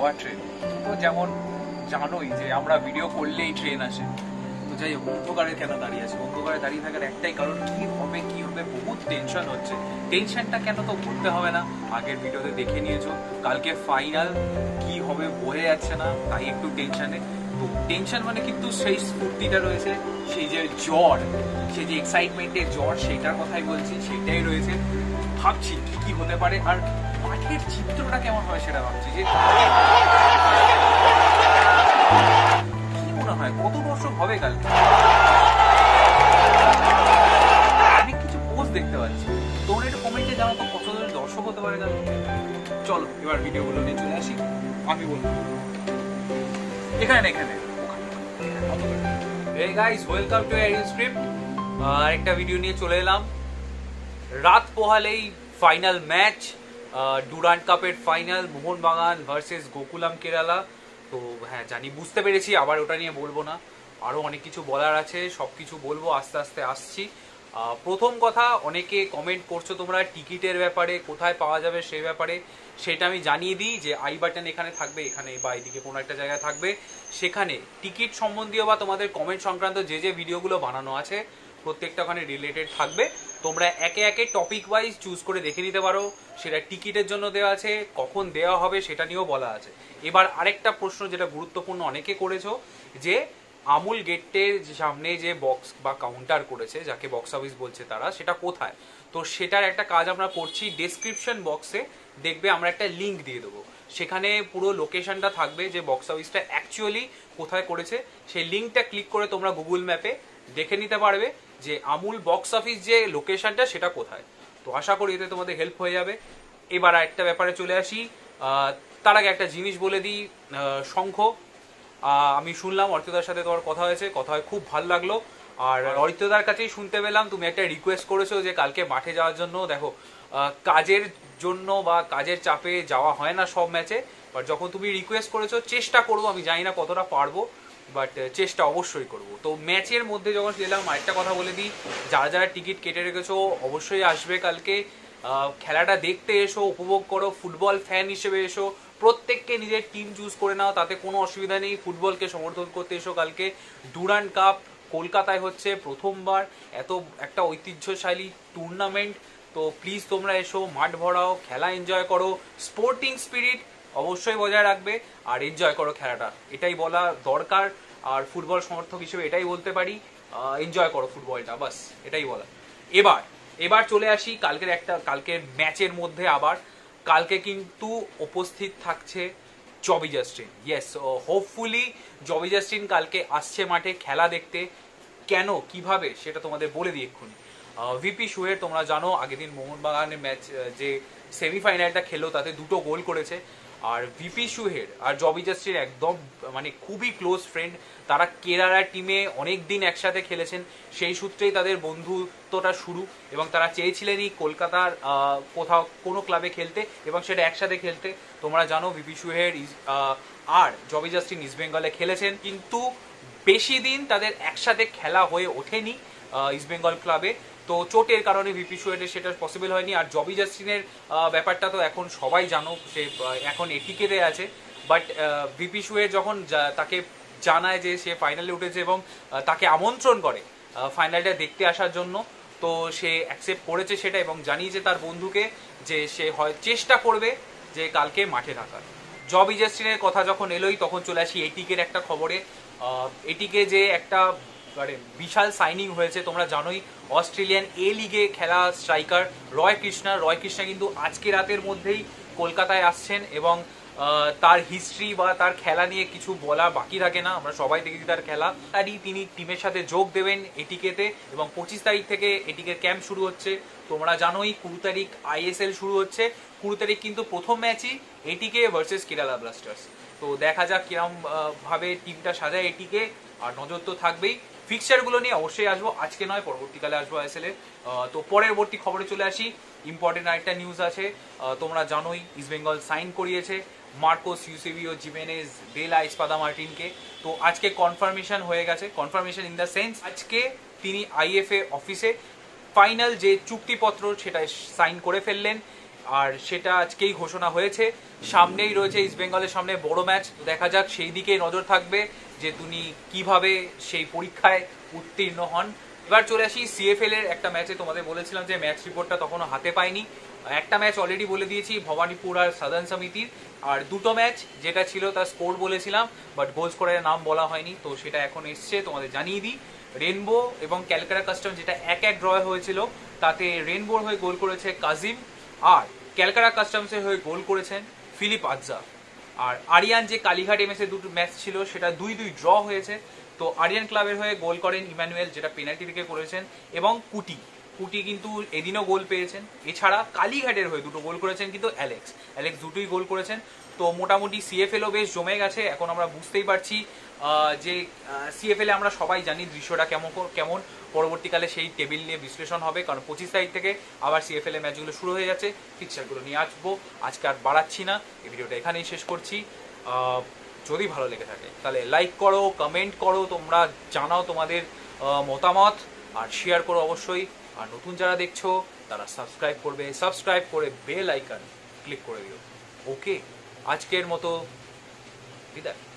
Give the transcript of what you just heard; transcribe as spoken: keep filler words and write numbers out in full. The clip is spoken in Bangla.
পাওয়া ট্রেন। তো যেমন জানোই যে আমরা ভিডিও করলেই ট্রেন আসে, তো যাই হোক অন্ধকারে কেন দাঁড়িয়ে আছে? অন্ধকারে দাঁড়িয়ে থাকার একটাই কারণ, কী হবে কী হবে বহুত টেনশন হচ্ছে। টেনশনটা কেন তো করতে হবে না, আগের ভিডিওতে দেখে নিয়েছো। কালকে ফাইনাল, কী হবে বোঝা যাচ্ছে না, তাই একটু টেনশানে। তো টেনশন মানে কিন্তু সেই স্ফূর্তিটা রয়েছে, সেই যে জ্বর, সেই যে এক্সাইটমেন্টের জ্বর, সেইটার কথাই বলছি, সেইটাই রয়েছে। ভাবছি কী কী হতে পারে আর মাঠের চিত্রটা কেমন হয় সেটা ভাবছি, যে কি মনে হয় কত দর্শক হবে কালকে। অনেক কিছু পোস্ট দেখতে পাচ্ছি, তোমরা একটু কমেন্টে জানো তো কতজন দর্শক হতে পারে কালকে। চলো এবার ভিডিওগুলো নিয়ে চলে আসি। আমি বলবো এখানে এখানে এই guys, welcome to Aryan script. আরেকটা ভিডিও নিয়ে চলে এলাম। রাত পোহালেই ফাইনাল ম্যাচ, ডুরান্ড কাপের ফাইনাল, মোহন বাগান ভার্সেস গোকুলাম কেরালা। তো হ্যাঁ জানি, বুঝতে পেরেছি, আবার ওটা নিয়ে বলবো না, আরও অনেক কিছু বলার আছে, সব কিছু বলবো, আস্তে আস্তে আসছি। প্রথম কথা, অনেকে কমেন্ট করছো তোমরা টিকিটের ব্যাপারে, কোথায় পাওয়া যাবে সেই ব্যাপারে। সেটা আমি জানিয়ে দিই যে আই বাটন এখানে থাকবে, এখানে বা এদিকে কোনো একটা জায়গায় থাকবে। সেখানে টিকিট সম্বন্ধীয় বা তোমাদের কমেন্ট সংক্রান্ত যে যে ভিডিওগুলো বানানো আছে প্রত্যেকটা ওখানে রিলেটেড থাকবে। তোমরা একে একে টপিক ওয়াইজ চুজ করে দেখে নিতে পারো। সেটা টিকিটের জন্য দেওয়া আছে, কখন দেওয়া হবে সেটা নিয়েও বলা আছে। এবার আরেকটা প্রশ্ন যেটা গুরুত্বপূর্ণ, অনেকে করেছো যে আমুল গেটের সামনে যে বক্স বা কাউন্টার করেছে, যাকে বক্স অফিস বলছে তারা, সেটা কোথায়? তো সেটার একটা কাজ আমরা করছি, ডেসক্রিপশন বক্সে দেখবে আমরা একটা লিঙ্ক দিয়ে দেবো, সেখানে পুরো লোকেশনটা থাকবে যে বক্স অফিসটা অ্যাকচুয়ালি কোথায় করেছে। সেই লিঙ্কটা ক্লিক করে তোমরা গুগল ম্যাপে দেখে নিতে পারবে যে আমুল বক্স অফিস যে লোকেশনটা সেটা কোথায়। তো আশা করি এতে তোমাদের হেল্প হয়ে যাবে। এবার একটা ব্যাপারে চলে আসি। তার আগে একটা জিনিস বলে দিই, শঙ্খ, আমি শুনলাম অর্থদার সাথে তোমার কথা হয়েছে, কথা হয় খুব ভালো লাগলো। আর অর্থদার কাছেই শুনতে পেলাম তুমি একটা রিকোয়েস্ট করেছো যে কালকে মাঠে যাওয়ার জন্য। দেখো কাজের জন্য বা কাজের চাপে যাওয়া হয় না সব ম্যাচে, বাট যখন তুমি রিকোয়েস্ট করেছো চেষ্টা করবো। আমি জানি না কতটা পারবো, বাট চেষ্টা অবশ্যই করবো। তো ম্যাচের মধ্যে যখন গেলাম, আরেকটা কথা বলে দিই, যারা যারা টিকিট কেটে রেখেছো অবশ্যই আসবে কালকে, খেলাটা দেখতে এসো, উপভোগ করো, ফুটবল ফ্যান হিসেবে এসো। প্রত্যেককে নিজের টিম চুজ করে নাও, তাতে কোনো অসুবিধা নেই, ফুটবলকে সমর্থন করতে এসো কালকে। ডুরান্ড কাপ কলকাতায় হচ্ছে প্রথমবার, এত একটা ঐতিহ্যশালী টুর্নামেন্ট। তো প্লিজ তোমরা এসো, মাঠ ভরাও, খেলা এনজয় করো, স্পোর্টিং স্পিরিট অবশ্যই বজায় রাখবে আর এনজয় করো খেলাটা, এটাই বলা দরকার। আর ফুটবল সমর্থক হিসেবে এটাই বলতে পারি, এনজয় করো ফুটবলটা, বাস এটাই বলা। এবার এবার চলে আসি কালকের একটা কালকের ম্যাচের মধ্যে। আবার কালকে কিন্তু উপস্থিত থাকছে জবি জাস্টিন। ইয়েস, হোপফুলি জবি জাস্টিন কালকে আসছে মাঠে খেলা দেখতে। কেন কিভাবে সেটা তোমাদের বলে দিই এক্ষুনি। ভিপি সুহের তোমরা জানো, আগের দিন মোহনবাগানের ম্যাচ যে সেমিফাইনালটা খেলো তাতে দুটো গোল করেছে। আর ভিপি সুহের আর জবি জাস্টিন একদম মানে খুবই ক্লোজ ফ্রেন্ড, তারা কেরালা টিমে অনেক দিন একসাথে খেলেছেন, সেই সূত্রেই তাদের বন্ধুত্বটা শুরু। এবং তারা চেয়েছিলেনই কলকাতার কোথাও কোনো ক্লাবে খেলতে এবং সেটা একসাথে খেলতে। তোমরা জানো ভিপি সুহের আর জবি জাস্টিন ইস্ট বেঙ্গলে খেলেছেন, কিন্তু বেশি দিন তাদের একসাথে খেলা হয়ে ওঠেনি ইস্ট বেঙ্গল ক্লাবে। তো চোটের কারণে ভিপি সুহাইরের সেটা পসিবল হয়নি। আর জবি জাস্টিনের ব্যাপারটা তো এখন সবাই জানো, সে এখন এটিকেতে আছে। বাট ভিপি সুহাইর যখন তাকে জানায় যে সে ফাইনালে উঠেছে এবং তাকে আমন্ত্রণ করে ফাইনালটা দেখতে আসার জন্য, তো সে অ্যাকসেপ্ট করেছে সেটা এবং জানিয়েছে তার বন্ধুকে যে সে হয় চেষ্টা করবে যে কালকে মাঠে থাকার। জবি জাস্টিনের কথা যখন এলোই, তখন চলে আসি এটিকের একটা খবরে। এটিকে যে একটা মানে বিশাল সাইনিং হয়েছে, তোমরা জানোই, অস্ট্রেলিয়ান এ লিগে খেলা striker Roy Krishna. Roy Krishna কিন্তু আজকে রাতের মধ্যেই কলকাতায় আসছেন এবং তার হিস্ট্রি বা তার খেলা নিয়ে কিছু বলা বাকি থাকে না, আমরা সবাই দেখেছি তার খেলা। তারই তিনি টিমের সাথে যোগ দেবেন এটিকেতে এবং পঁচিশ তারিখ থেকে এটিকে ক্যাম্প শুরু হচ্ছে। তোমরা জানোই কুড়ি তারিখ আইএসএল শুরু হচ্ছে, কুড়ি তারিখ কিন্তু প্রথম ম্যাচই এটিকে ভার্সেস কেরালা ব্লাস্টার্স। তো দেখা যাক কিরমভাবে টিমটা সাজায় এটিকে, আর নজর তো থাকবেই। ফিক্সারগুলো নিয়ে অবশ্যই আসবো, আজকে নয় পরবর্তীকালে আসবো আইএসএলে। তো পরবর্তী খবরে চলে আসি, ইম্পর্টেন্ট আরেকটা নিউজ আছে। তোমরা জানোই ইস্ট বেঙ্গল সাইন করিয়েছে মার্কোস ইউসিভিও জিমেনেজ দেলা ইস্পাদা মার্টিনকে। তো আজকে কনফার্মেশন হয়ে গেছে, কনফার্মেশন ইন দ্য সেন্স আজকে তিনি আইএফএ অফিসে ফাইনাল যে চুক্তিপত্র সেটা সাইন করে ফেললেন। আর সেটা আজকেই ঘোষণা হয়েছে। সামনেই রয়েছে ইস্ট বেঙ্গলের সামনে বড় ম্যাচ, দেখা যাক, সেই দিকে নজর থাকবে যে তিনি কিভাবে সেই পরীক্ষায় উত্তীর্ণ হন। এবার চলে আসি সিএফএল এর একটা ম্যাচে। তোমাদের বলেছিলাম যে ম্যাচ রিপোর্টটা তখনও হাতে পাইনি। একটা ম্যাচ অলরেডি বলে দিয়েছি ভবানীপুর আর সাধারণ সমিতির, আর দুটো ম্যাচ যেটা ছিল তার স্কোর বলেছিলাম বাট গোল স্কোরের নাম বলা হয়নি, তো সেটা এখন এসছে, তোমাদের জানিয়ে দিই। রেনবো এবং ক্যালকারা কাস্টমস যেটা এক এক ড্র হয়েছিল, তাতে রেনবোর হয়ে গোল করেছে কাজিম, আর ক্যালকারা কাস্টমসের হয়ে গোল করেছেন ফিলিপ আজ্জা। আর আরিয়ান যে কালীঘাট এমএসে দুটো ম্যাচ ছিল সেটা দুই দুই ড্র হয়েছে, তো আরিয়ান ক্লাবের হয়ে গোল করেন ইমানুয়েল যেটা পেনাল্টি থেকে করেছেন, এবং কুটি কুটি কিন্তু এদিনও গোল পেয়েছেন। এছাড়া কালীঘাটের হয়ে দুটো গোল করেছেন কিন্তু অ্যালেক্স অ্যালেক্স দুটোই গোল করেছেন। তো মোটামুটি সিএফএলও বেশ জমে গেছে। এখন আমরা বুঝতেই পারছি যে সিএফএলে আমরা সবাই জানি দৃশ্যটা কেমন কেমন পরবর্তীকালে সেই টেবিল নিয়ে বিশ্লেষণ হবে, কারণ পঁচিশ তারিখ থেকে আবার সিএফএল এ ম্যাচগুলো শুরু হয়ে যাচ্ছে। ফিক্সারগুলো নিয়ে আসবো, আজকে আর বাড়াচ্ছি না, এই ভিডিওটা এখানেই শেষ করছি। যদি ভালো লেগে থাকে তাহলে লাইক করো, কমেন্ট করো, তোমরা জানাও তোমাদের মতামত, আর শেয়ার করো অবশ্যই। আর নতুন যারা দেখছো তারা সাবস্ক্রাইব করবে, সাবস্ক্রাইব করে বেল আইকন ক্লিক করে দিও। ওকে, আজকের মতো বিদায়।